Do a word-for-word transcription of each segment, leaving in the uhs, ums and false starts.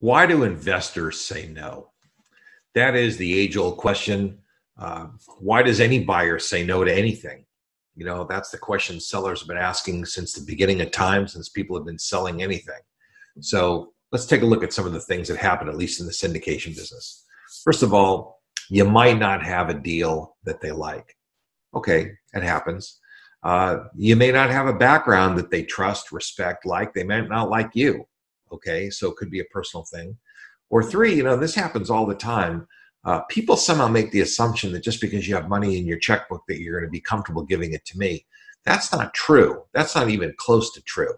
Why do investors say no? That is the age-old question. Uh, why does any buyer say no to anything? You know, that's the question sellers have been asking since the beginning of time, since people have been selling anything. So let's take a look at some of the things that happen, at least in the syndication business. First of all, you might not have a deal that they like. Okay, it happens. Uh, you may not have a background that they trust, respect, like. They might not like you. Okay, so it could be a personal thing. Or three, you know, this happens all the time. Uh, people somehow make the assumption that just because you have money in your checkbook that you're going to be comfortable giving it to me. That's not true. That's not even close to true.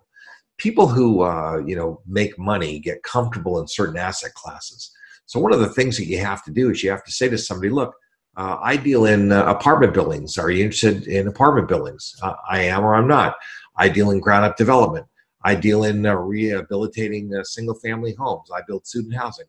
People who, uh, you know, make money get comfortable in certain asset classes. So one of the things that you have to do is you have to say to somebody, look, uh, I deal in uh, apartment buildings. Are you interested in apartment buildings? Uh, I am or I'm not. I deal in ground up development. I deal in uh, rehabilitating uh, single-family homes. I build student housing,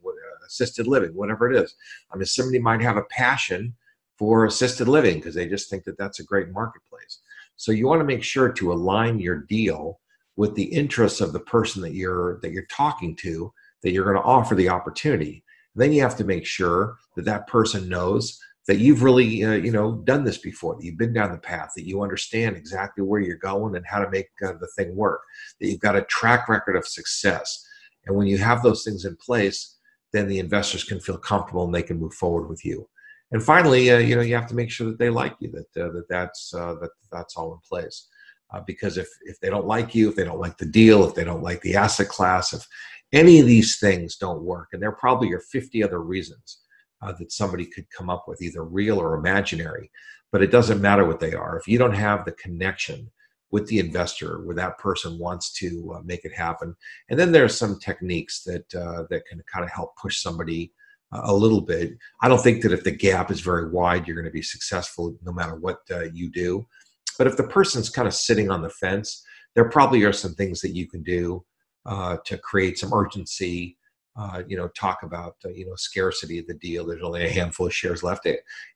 assisted living, whatever it is. I mean, somebody might have a passion for assisted living because they just think that that's a great marketplace. So you want to make sure to align your deal with the interests of the person that you're that you're talking to, that you're going to offer the opportunity. And then you have to make sure that that person knows that you've really uh, you know, done this before, that you've been down the path, that you understand exactly where you're going and how to make uh, the thing work, that you've got a track record of success. And when you have those things in place, then the investors can feel comfortable and they can move forward with you. And finally, uh, you know, you have to make sure that they like you, that uh, that that's uh, that that's all in place. Uh, because if if they don't like you, if they don't like the deal, if they don't like the asset class, if any of these things don't work, and there probably are fifty other reasons Uh, that somebody could come up with, either real or imaginary, but it doesn't matter what they are. If you don't have the connection with the investor where that person wants to uh, make it happen, and then there are some techniques that uh, that can kind of help push somebody uh, a little bit. I don't think that if the gap is very wide, you're going to be successful no matter what uh, you do. But if the person's kind of sitting on the fence, there probably are some things that you can do uh, to create some urgency. Uh, you know, talk about, uh, you know, scarcity of the deal. There's only a handful of shares left.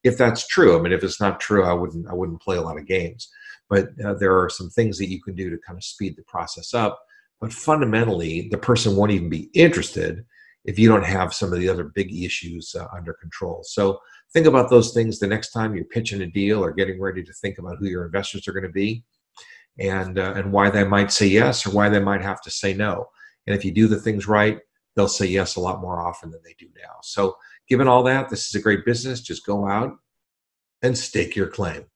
If that's true, I mean, if it's not true, I wouldn't, I wouldn't play a lot of games. But uh, there are some things that you can do to kind of speed the process up. But fundamentally, the person won't even be interested if you don't have some of the other big issues uh, under control. So think about those things the next time you're pitching a deal or getting ready to think about who your investors are going to be, and uh, and why they might say yes or why they might have to say no. And if you do the things right, they'll say yes a lot more often than they do now. So given all that, this is a great business. Just go out and stake your claim.